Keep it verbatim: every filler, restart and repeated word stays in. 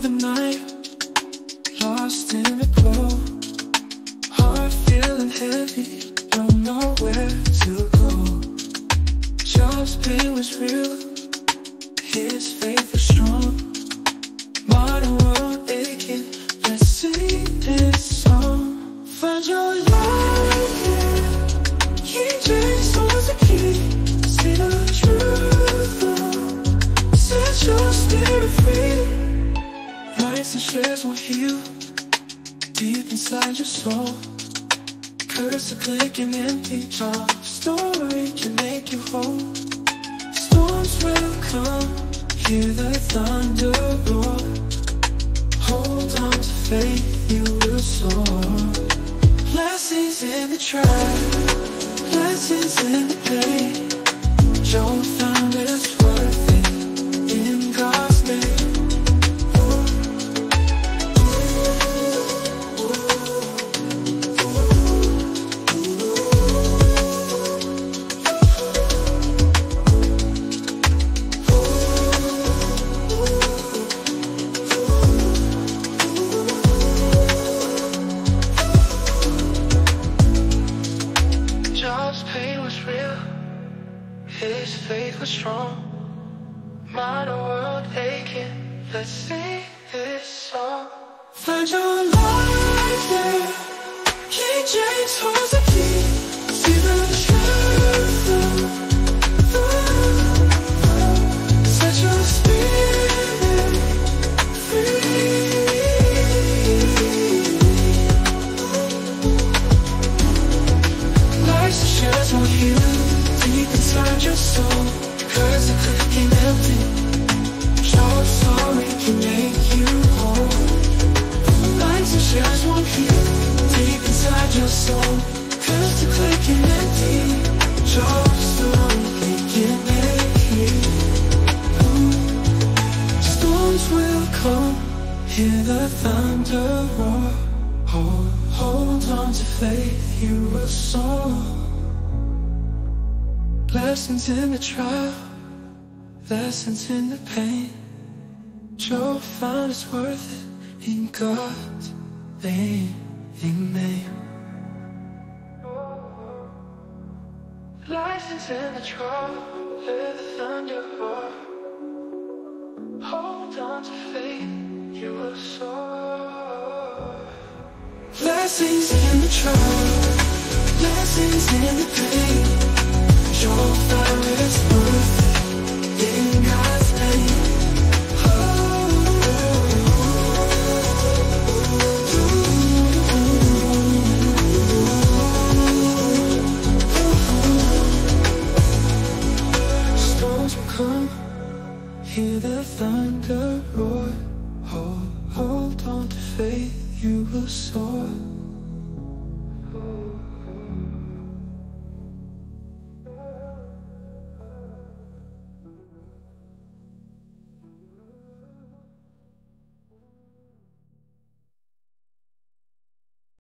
through the night, lost in the glow. Heart feeling heavy, don't know where to go. Job's pain was real, his faith was strong. Modern world aching, let's sing this song. Find your light, yeah. King James was the key. See the truth, oh. Set your spirit free. Lights and shares will heal deep inside your soul. Curse a click and empty jar. Story can make you whole. Storms will come, hear the thunder roar. Hold on to faith, you will soar. Blessings in the trial, blessings in the pain. Job found it's worth it in God's name. His faith was strong. Modern world aching, let's sing this song. Find your life there. King James holds the key. See the truth of love. Set your spirit free. Life's a chance on you. Deep inside your soul, curse a clicking empty. Your sorry can make you whole. Lights and shadows won't heal. Deep inside your soul, curse a clicking empty. Your sorry can make you whole. Storms will come, hear the thunder roar. Hold, hold on to faith, you will soar. Lessons in the trial, lessons in the pain. Job found it's worth it in God's name. Lessons in the trial, let the thunder roar. Hold on to faith, you will soar. Lessons in the trial, lessons in the pain. Your fire is worth it in God's name. Oh, oh, oh, oh, oh, oh, oh. Storms will come, hear the thunder roar. Hold, hold on to faith, you will soar.